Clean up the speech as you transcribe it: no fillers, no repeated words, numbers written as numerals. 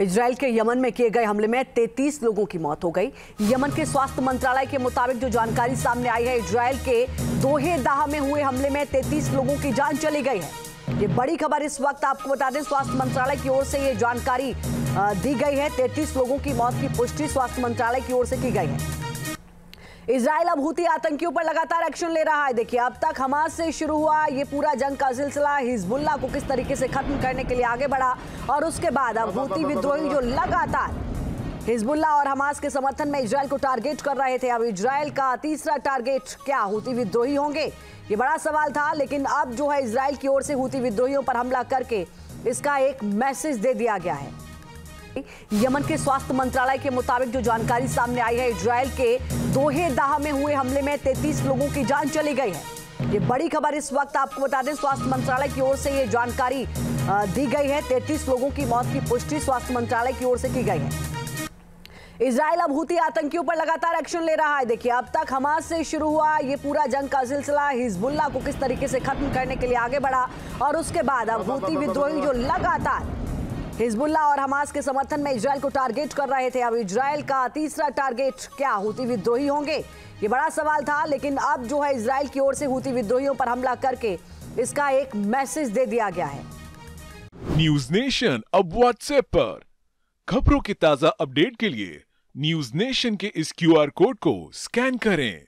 Israel के Yemen में किए गए हमले में 33 लोगों की मौत हो गई। यमन के स्वास्थ्य मंत्रालय के मुताबिक जो जानकारी सामने आई है, इजराइल के दोहे दाह में हुए हमले में 33 लोगों की जान चली गई है। ये बड़ी खबर इस वक्त। आपको बता दें, स्वास्थ्य मंत्रालय की ओर से ये जानकारी दी गई है। 33 लोगों की मौत की पुष्टि स्वास्थ्य मंत्रालय की ओर से की गई है। इजराइल अब हूती आतंकियों पर लगातार एक्शन ले रहा है। देखिए, अब तक हमास से शुरू हुआ ये पूरा जंग का सिलसिला, हिजबुल्लाह को किस तरीके से खत्म करने के लिए आगे बढ़ा और उसके बाद अब हूती विद्रोही जो लगातार हिजबुल्लाह और हमास के समर्थन में इजराइल को टारगेट कर रहे थे, अब इजराइल का तीसरा टारगेट क्या हूती विद्रोही होंगे? ये बड़ा सवाल था, लेकिन अब जो है इजराइल की ओर से हूती विद्रोहियों पर हमला करके इसका एक मैसेज दे दिया गया है। यमन के स्वास्थ्य मंत्रालय के मुताबिक जो जानकारी सामने आई है, इजराइल के दोहे दाह में हुए हमले में 33 लोगों की जान चली गई है। ये बड़ी खबर इस वक्त। आपको बता दें, स्वास्थ्य मंत्रालय की ओर से ये जानकारी दी गई है। 33 लोगों की मौत की पुष्टि स्वास्थ्य मंत्रालय की ओर से की गई है। इजराइल अब हूती आतंकियों पर लगातार एक्शन ले रहा है। देखिए, अब तक हमास से शुरू हुआ ये पूरा जंग का सिलसिला, हिजबुल्लाह को किस तरीके से खत्म करने के लिए आगे बढ़ा और उसके बाद अब हूती विद्रोही जो लगातार हिजबुल्लाह और हमास के समर्थन में इजराइल को टारगेट कर रहे थे, अब इजराइल का तीसरा टारगेट क्या हूती विद्रोही होंगे? ये बड़ा सवाल था, लेकिन अब जो है इजराइल की ओर से हूती विद्रोहियों पर हमला करके इसका एक मैसेज दे दिया गया है। न्यूज नेशन अब व्हाट्सएप पर खबरों की ताजा अपडेट के लिए न्यूज नेशन के इस QR कोड को स्कैन करें।